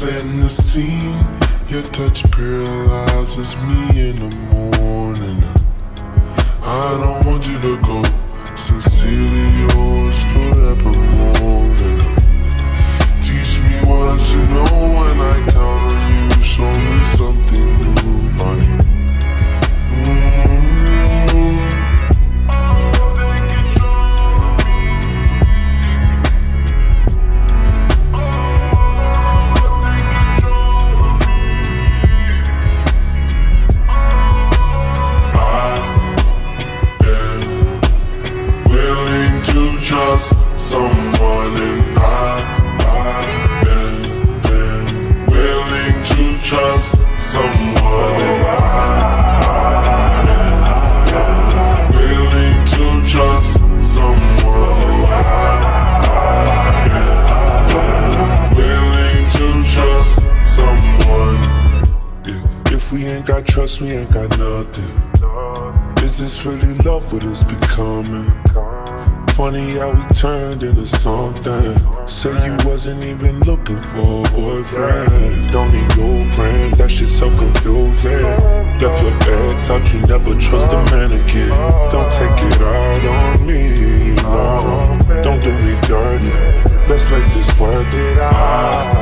setting the scene. Your touch paralyzes me in the morning. I don't want you to go. Sincerely yours forevermore. Teach me what you know when I count on you. Show me something new, honey. Trust someone, and I've been willing to trust someone, and I've been willing to trust someone, and I've been willing to trust someone. Yeah. If we ain't got trust, we ain't got nothing. Is this really love? What it's becoming? Funny how we turned into something. Say you wasn't even looking for a boyfriend. Don't need girlfriends, that shit's so confusing. Left your ex, thought you never trust a man again. Don't take it out on me, no. Don't do me dirty, let's make this worth it out.